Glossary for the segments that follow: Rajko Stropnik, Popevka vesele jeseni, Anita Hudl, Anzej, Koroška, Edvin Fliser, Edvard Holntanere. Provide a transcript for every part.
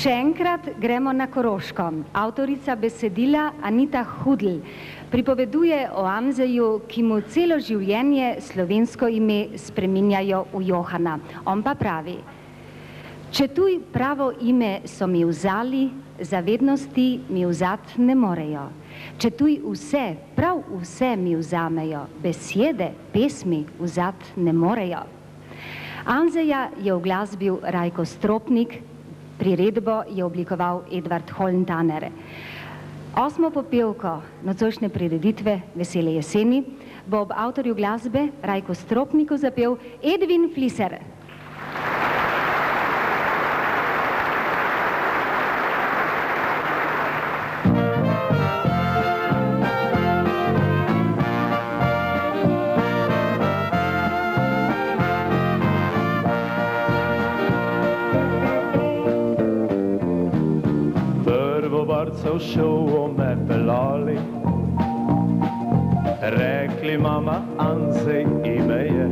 Še enkrat gremo na Koroško. Avtorica besedila Anita Hudl pripoveduje o Anzeju, ki mu celo življenje slovensko ime spreminjajo v Johana. On pa pravi: če tuj pravo ime so mi vzali, zavednosti mi vzat ne morejo. Če tuj vse, prav vse mi vzamejo, besede, pesmi vzat ne morejo. Anzeja je uglasbil Rajko Stropnik, priredbo je oblikoval Edvard Holntanere. Osmo popevko nocošnje prireditve Vesele jeseni bo ob avtorju glasbe Rajko Stropniku zapel Edvin Fliser. Barcev šovo me pelali, rekli mama Anzej ime je.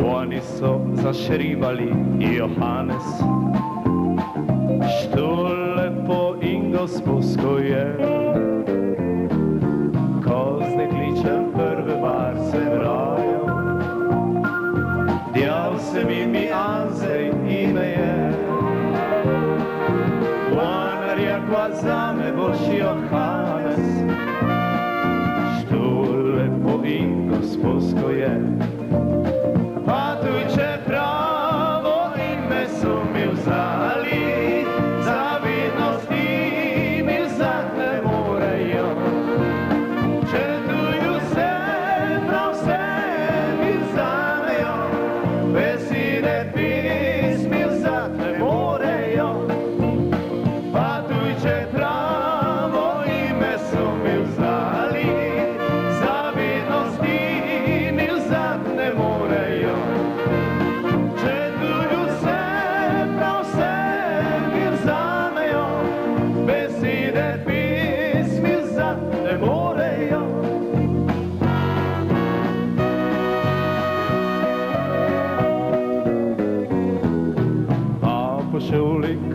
Oni so zašribali Johannes, što lepo in gospodsko je. Ko z nekličem prve barce vrajo, djav se mi Anzej ime je. Kwa zame boš Johannes, što lepo in gospodsko je. Pa tuj, če pravo ime so mi vzali, zavidnosti mi vzat ne morejo. Če tuj vse, prav vse mi vzamejo, besede pismi vzat ne morejo.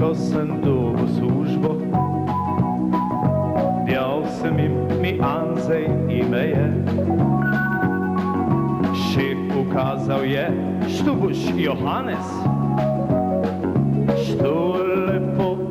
Ko sem dobil službo, djal sem jim, mi Anzej ime je. Šef ukazal je, što boš Johannes, što lepo